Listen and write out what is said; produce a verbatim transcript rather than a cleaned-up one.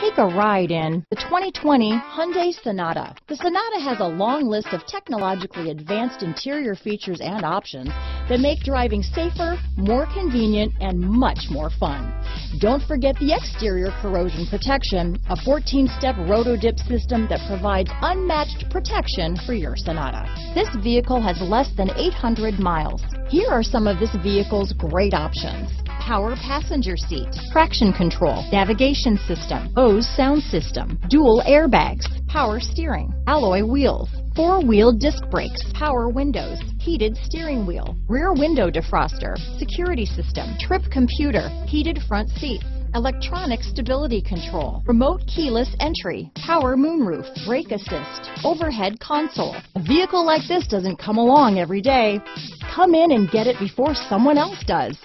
Take a ride in the twenty twenty Hyundai Sonata. The Sonata has a long list of technologically advanced interior features and options that make driving safer, more convenient, and much more fun. Don't forget the exterior corrosion protection, a fourteen-step roto-dip system that provides unmatched protection for your Sonata. This vehicle has less than eight hundred miles. Here are some of this vehicle's great options: power passenger seat, traction control, navigation system, Bose sound system, dual airbags, power steering, alloy wheels, four-wheel disc brakes, power windows, heated steering wheel, rear window defroster, security system, trip computer, heated front seats, electronic stability control, remote keyless entry, power moonroof, brake assist, overhead console. A vehicle like this doesn't come along every day. Come in and get it before someone else does.